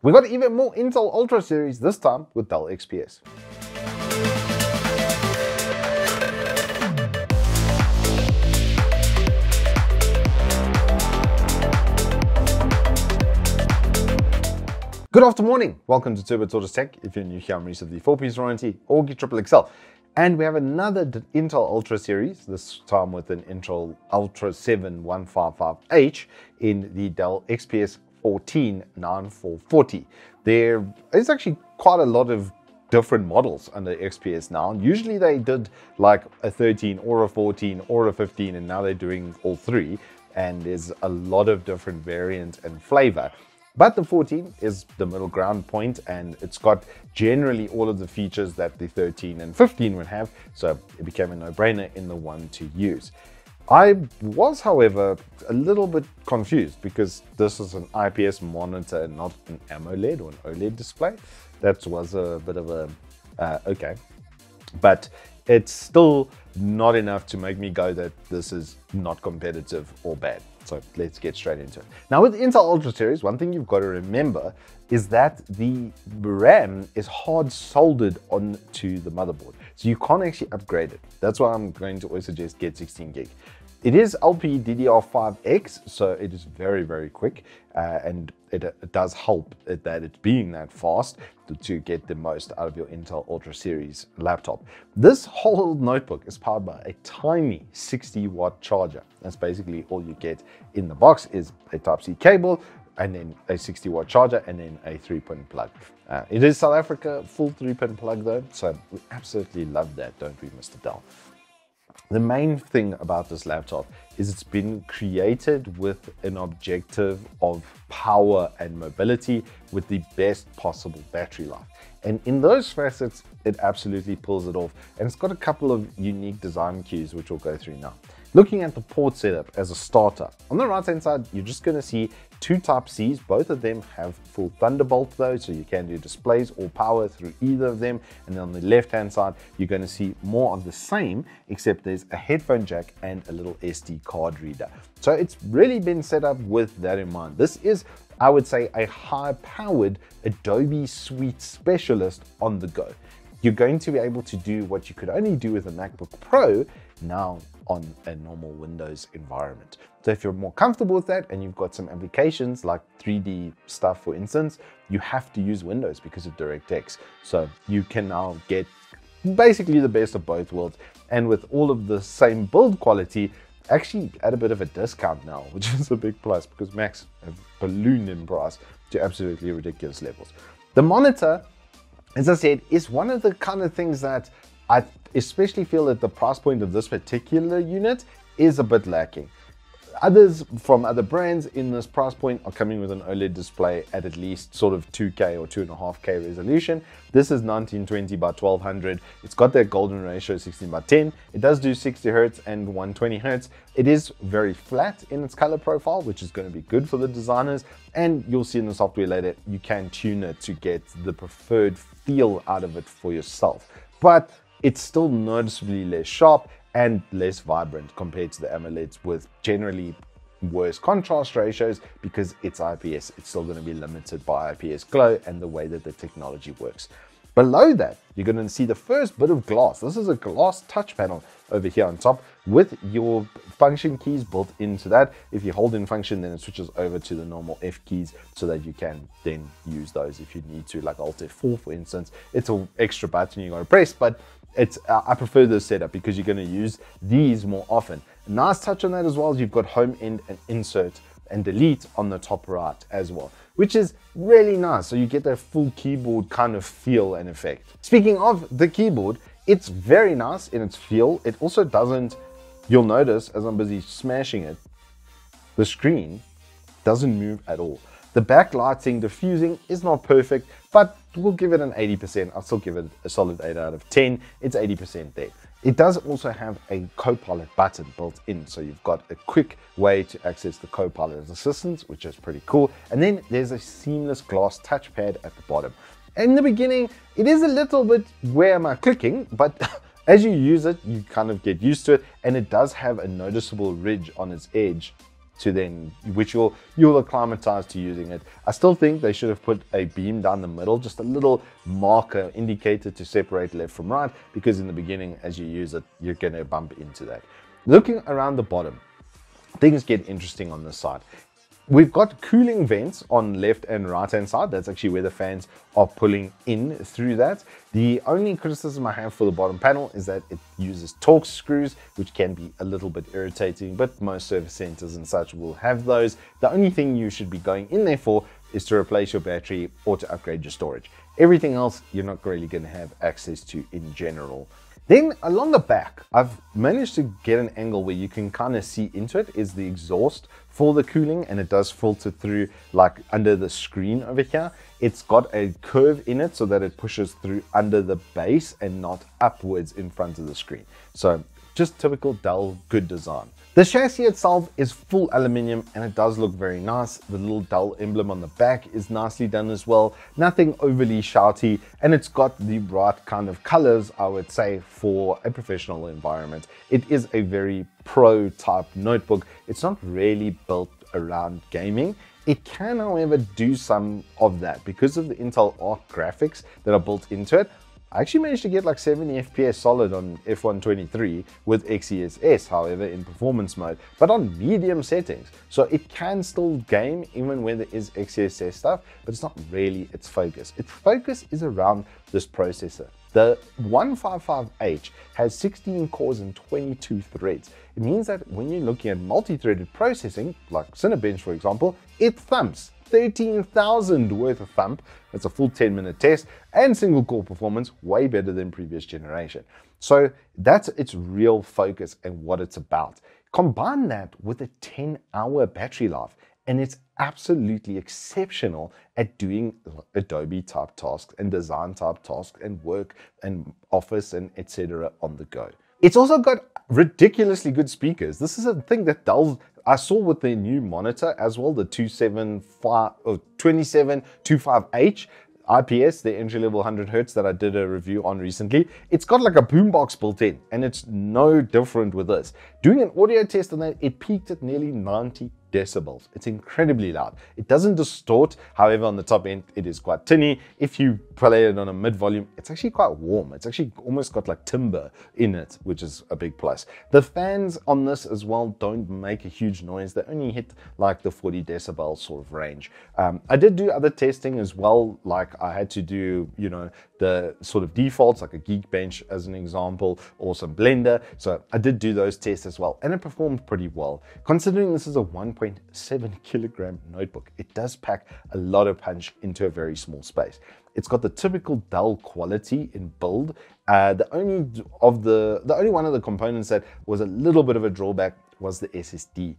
We got even more Intel Ultra series, this time with Dell XPS. Good afternoon, welcome to Turbo Tech. If you're new here, I'm Reece of the 4-piece warranty or Geek Triple XL. And we have another Intel Ultra series, this time with an Intel Ultra 7 155H in the Dell XPS 14 9440. There is actually quite a lot of different models under XPS now. Usually they did like a 13 or a 14 or a 15, and now they're doing all three. And there's a lot of different variants and flavor. But the 14 is the middle ground point, and it's got generally all of the features that the 13 and 15 would have, so it became a no-brainer in the one to use. I was, however, a little bit confused because this is an IPS monitor, not an AMOLED or an OLED display. That was a bit of a, okay. But it's still not enough to make me go that this is not competitive or bad. So let's get straight into it. Now with Intel Ultra series, one thing you've got to remember is that the RAM is hard soldered onto the motherboard. So you can't actually upgrade it. That's why I'm going to always suggest get 16 gig. It is LPDDR5X, so it is very, very quick. And it does help that it's being that fast to get the most out of your Intel Ultra series laptop. This whole notebook is powered by a tiny 60-watt charger. That's basically all you get in the box is a Type-C cable, and then a 60-watt charger, and then a 3-pin plug. It is South Africa, full 3-pin plug though, so we absolutely love that, don't we, Mr. Dell? The main thing about this laptop is it's been created with an objective of power and mobility with the best possible battery life. And in those facets, it absolutely pulls it off. And it's got a couple of unique design cues, which we'll go through now. Looking at the port setup as a starter, on the right-hand side, you're just gonna see two Type-Cs. Both of them have full Thunderbolt though, so you can do displays or power through either of them. And then on the left-hand side, you're going to see more of the same, except there's a headphone jack and a little SD card reader. So it's really been set up with that in mind. This is, I would say, a high-powered Adobe Suite specialist on the go. You're going to be able to do what you could only do with a MacBook Pro now on a normal Windows environment. So if you're more comfortable with that and you've got some applications like 3D stuff, for instance, you have to use Windows because of DirectX. So you can now get basically the best of both worlds. And with all of the same build quality, actually at a bit of a discount now, which is a big plus because Macs have ballooned in price to absolutely ridiculous levels. The monitor, as I said, is one of the kind of things that I especially feel that the price point of this particular unit is a bit lacking. Others from other brands in this price point are coming with an OLED display at least sort of 2K or 2.5K resolution. This is 1920 by 1200. It's got that golden ratio 16 by 10. It does do 60 Hertz and 120 Hertz. It is very flat in its color profile, which is going to be good for the designers. And you'll see in the software later, you can tune it to get the preferred feel out of it for yourself. But it's still noticeably less sharp and less vibrant compared to the AMOLEDs with generally worse contrast ratios because it's IPS. It's still going to be limited by IPS glow and the way that the technology works. Below that, you're going to see the first bit of glass. This is a glass touch panel over here on top with your function keys built into that. If you hold in function, then it switches over to the normal F keys so that you can then use those if you need to, like Alt F4, for instance. It's an extra button you got to press, but it's, I prefer this setup because you're going to use these more often. A nice touch on that as well is you've got home end and insert and delete on the top right as well, which is really nice. So you get that full keyboard kind of feel and effect. Speaking of the keyboard, it's very nice in its feel. It also doesn't, you'll notice as I'm busy smashing it, the screen doesn't move at all. The backlighting, diffusing is not perfect, but we'll give it an 80%. I'll still give it a solid 8 out of 10. It's 80% there. It does also have a Co-Pilot button built in, so you've got a quick way to access the Co-Pilot assistance, which is pretty cool. And then there's a seamless glass touchpad at the bottom. In the beginning, it is a little bit, where am I clicking? But as you use it, you kind of get used to it, and it does have a noticeable ridge on its edge to then, which you'll acclimatize to using it. I still think they should have put a beam down the middle, just a little marker indicator to separate left from right, because in the beginning, as you use it, you're going to bump into that. Looking around the bottom, things get interesting on this side. We've got cooling vents on left and right hand side. That's actually where the fans are pulling in through that. The only criticism I have for the bottom panel is that it uses Torx screws, which can be a little bit irritating, but most service centers and such will have those. The only thing you should be going in there for is to replace your battery or to upgrade your storage. Everything else you're not really going to have access to in general. Then along the back, I've managed to get an angle where you can kind of see into it, is the exhaust for the cooling, and it does filter through like under the screen over here. It's got a curve in it so that it pushes through under the base and not upwards in front of the screen. So just typical Dell good design. The chassis itself is full aluminium and it does look very nice. The little Dell emblem on the back is nicely done as well. Nothing overly shouty, and it's got the right kind of colors, I would say, for a professional environment. It is a very pro type notebook. It's not really built around gaming. It can, however, do some of that because of the Intel Arc graphics that are built into it. I actually managed to get like 70 FPS solid on F123 with XeSS, however, in performance mode, but on medium settings. So it can still game even when there is XeSS stuff, but it's not really its focus. Its focus is around this processor. The 155H has 16 cores and 22 threads. It means that when you're looking at multi-threaded processing, like Cinebench, for example, it thumps 13,000 worth of thump. That's a full 10-minute test, and single core performance way better than previous generation. So that's its real focus and what it's about. Combine that with a 10-hour battery life, and it's absolutely exceptional at doing Adobe type tasks and design type tasks and work and office and etc. on the go. It's also got ridiculously good speakers. This is a thing that Dell, I saw with their new monitor as well, the 2725H IPS, the entry-level 100Hz that I did a review on recently. It's got like a boombox built in, and it's no different with this. Doing an audio test on that, it peaked at nearly 90 decibels. It's incredibly loud. It doesn't distort, however, on the top end it is quite tinny. If you play it on a mid volume, it's actually quite warm. It's actually almost got like timber in it, which is a big plus. The fans on this as well don't make a huge noise. They only hit like the 40 decibel sort of range. I did do other testing as well, like I had to do, you know, the sort of defaults like a Geekbench as an example, or some Blender. So I did do those tests as well, and it performed pretty well. Considering this is a 1.7 kilogram notebook, it does pack a lot of punch into a very small space. It's got the typical Dell quality in build. The only one of the components that was a little bit of a drawback was the SSD.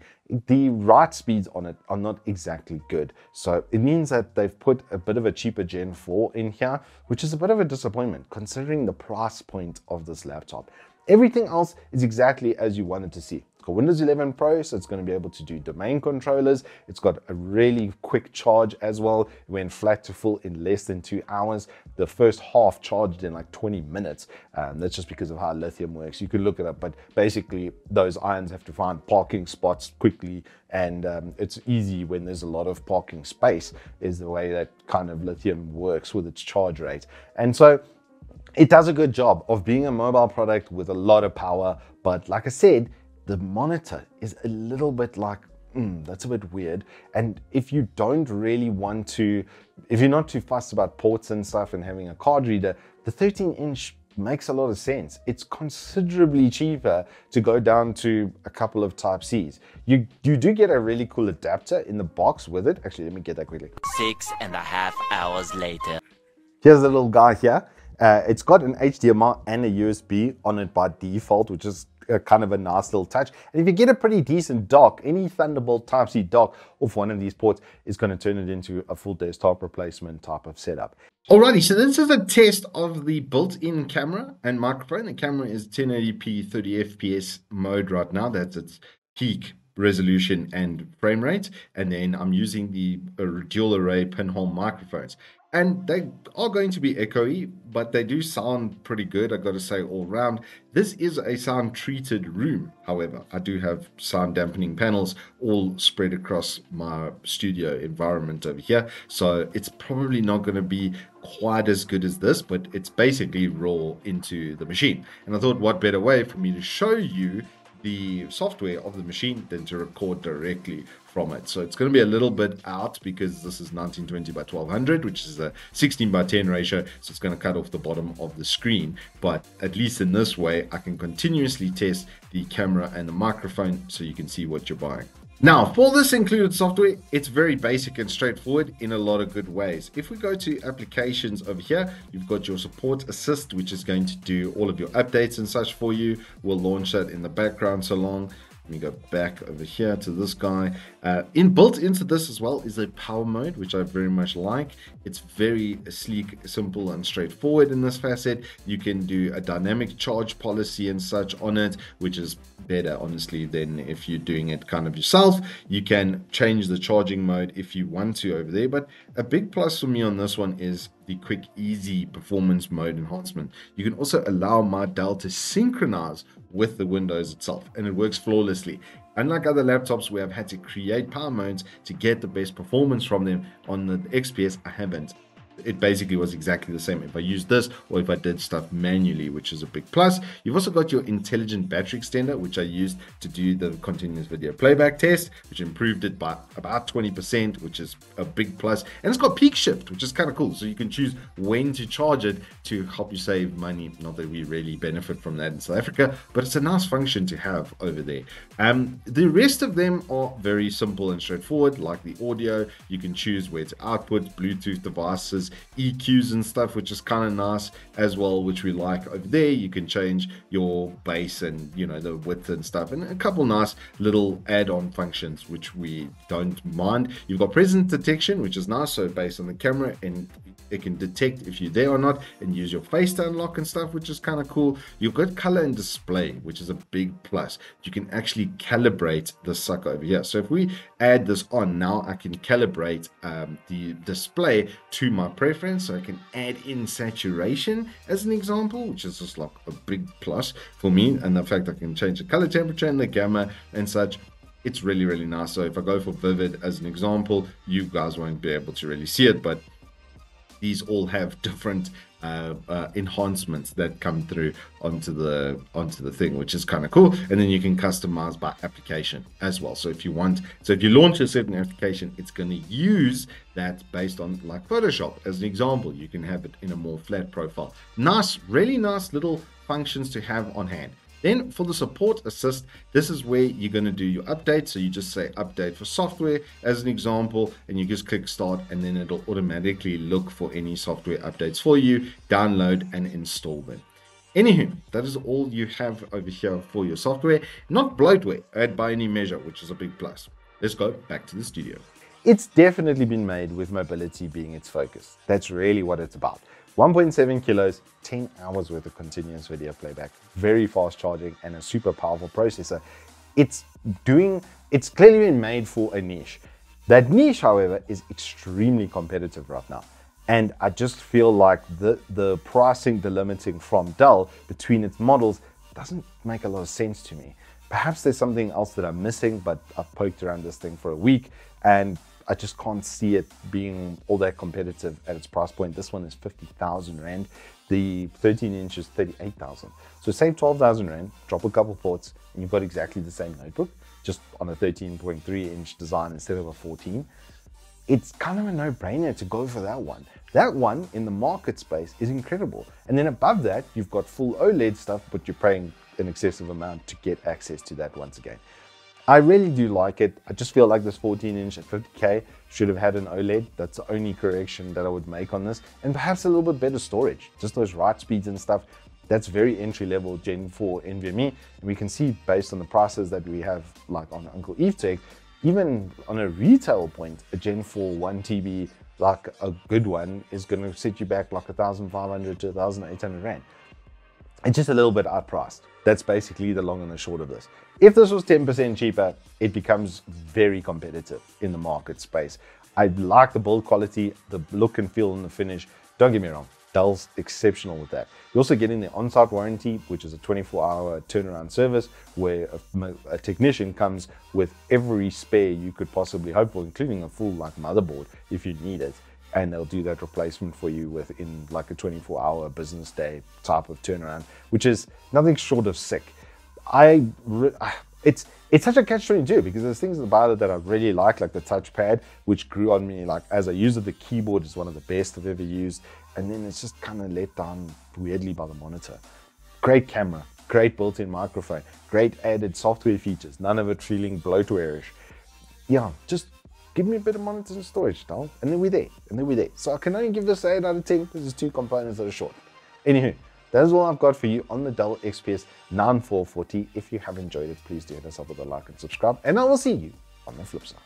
The write speeds on it are not exactly good, so it means that they've put a bit of a cheaper Gen 4 in here, which is a bit of a disappointment considering the price point of this laptop. Everything else is exactly as you wanted to see. It's got Windows 11 Pro, so it's going to be able to do domain controllers. It's got a really quick charge as well. It went flat to full in less than 2 hours. The first half charged in like 20 minutes. That's just because of how lithium works. You can look it up, but basically those irons have to find parking spots quickly, and it's easy when there's a lot of parking space is the way that kind of lithium works with its charge rate. And so it does a good job of being a mobile product with a lot of power, but like I said, the monitor is a little bit like, that's a bit weird. And if you don't really want to, if you're not too fussed about ports and stuff and having a card reader, the 13-inch makes a lot of sense. It's considerably cheaper to go down to a couple of Type-Cs. You do get a really cool adapter in the box with it. Actually, let me get that quickly. 6.5 hours later. Here's the little guy here. It's got an HDMI and a USB on it by default, which is kind of a nice little touch. And if you get a pretty decent dock, any Thunderbolt Type-C dock off one of these ports is going to turn it into a full desktop replacement type of setup. Alrighty, so this is a test of the built-in camera and microphone. The camera is 1080p 30fps mode right now. That's its peak resolution and frame rate. And then I'm using the dual array pinhole microphones. And they are going to be echoey, but they do sound pretty good, I've got to say, all round. This is a sound-treated room, however. I do have sound-dampening panels all spread across my studio environment over here, so it's probably not going to be quite as good as this, but it's basically raw into the machine. And I thought, what better way for me to show you the software of the machine than to record directly from it. So it's going to be a little bit out because this is 1920 by 1200, which is a 16 by 10 ratio. So it's going to cut off the bottom of the screen. But at least in this way, I can continuously test the camera and the microphone so you can see what you're buying. Now, for this included software, it's very basic and straightforward in a lot of good ways. If we go to applications over here, you've got your Support Assist, which is going to do all of your updates and such for you. We'll launch that in the background so long. Let me go back over here to this guy. Built into this as well is a power mode, which I very much like. It's very sleek, simple, and straightforward in this facet. You can do a dynamic charge policy and such on it, which is better, honestly, than if you're doing it kind of yourself. You can change the charging mode if you want to over there. But a big plus for me on this one is the quick, easy performance mode enhancement. You can also allow my Dell to synchronize with the Windows itself, and it works flawlessly. Unlike other laptops where I've had to create power modes to get the best performance from them, on the XPS, I haven't. It basically was exactly the same if I used this or if I did stuff manually, which is a big plus. You've also got your intelligent battery extender, which I used to do the continuous video playback test, which improved it by about 20%, which is a big plus. And it's got peak shift, which is kind of cool. So you can choose when to charge it to help you save money. Not that we really benefit from that in South Africa, but it's a nice function to have over there. The rest of them are very simple and straightforward, like the audio. You can choose where to output, Bluetooth devices, EQs and stuff, which is kind of nice as well, which we like over there. You can change your bass and, you know, the width and stuff, and a couple nice little add-on functions which we don't mind. You've got presence detection, which is nice, so based on the camera, and it can detect if you're there or not and use your face to unlock and stuff, which is kind of cool. You've got color and display, which is a big plus. You can actually calibrate the sucker over here. So if we add this on now, I can calibrate the display to my preference, so I can add in saturation as an example, which is just like a big plus for me. And the fact I can change the color temperature and the gamma and such, it's really, really nice. So if I go for vivid as an example, you guys won't be able to really see it, but these all have different enhancements that come through onto the thing, which is kind of cool. And then you can customize by application as well. So if you want, so if you launch a certain application, it's going to use that based on, like, Photoshop as an example. You can have it in a more flat profile. Nice, really nice little functions to have on hand. Then for the Support Assist, this is where you're going to do your update. So you just say update for software as an example, and you just click start, and then it'll automatically look for any software updates for you, download and install them. Anywho, that is all you have over here for your software. Not bloatware by any measure, which is a big plus. Let's go back to the studio. It's definitely been made with mobility being its focus. That's really what it's about. 1.7 kilos, 10 hours worth of continuous video playback, very fast charging, and a super powerful processor. It's clearly been made for a niche. That niche, however, is extremely competitive right now. And I just feel like the pricing delimiting from Dell between its models doesn't make a lot of sense to me. Perhaps there's something else that I'm missing, but I've poked around this thing for a week and I just can't see it being all that competitive at its price point. This one is 50,000 Rand. The 13 inch is 38,000. So save 12,000 Rand, drop a couple ports, and you've got exactly the same notebook, just on a 13.3 inch design instead of a 14. It's kind of a no-brainer to go for that one. That one in the market space is incredible. And then above that, you've got full OLED stuff, but you're paying an excessive amount to get access to that once again. I really do like it. I just feel like this 14 inch at 50K should have had an OLED. That's the only correction that I would make on this. And perhaps a little bit better storage, just those write speeds and stuff. That's very entry level Gen 4 NVMe. And we can see based on the prices that we have, like on Uncle Eve Tech, even on a retail point, a Gen 4 1TB, like a good one, is gonna set you back like 1,500 to 1,800 Rand. It's just a little bit outpriced. That's basically the long and the short of this. If this was 10% cheaper, it becomes very competitive in the market space. I like the build quality, the look and feel and the finish. Don't get me wrong, Dell's exceptional with that. You're also getting the on-site warranty, which is a 24-hour turnaround service where a technician comes with every spare you could possibly hope for, including a full like motherboard if you need it. And they'll do that replacement for you within like a 24-hour business day type of turnaround, which is nothing short of sick. It's such a catch-22 because there's things about it that I really like the touchpad, which grew on me like as a user. The keyboard is one of the best I've ever used, and then it's just kind of let down weirdly by the monitor. Great camera, great built-in microphone, great added software features, none of it feeling bloatware-ish. Yeah, just give me a bit of monitor and storage, Dell, and then we're there, So I can only give this 8 out of 10 because there's two components that are short. Anywho, that's all I've got for you on the Dell XPS 9440. If you have enjoyed it, please do hit us up with a like and subscribe, and I will see you on the flip side.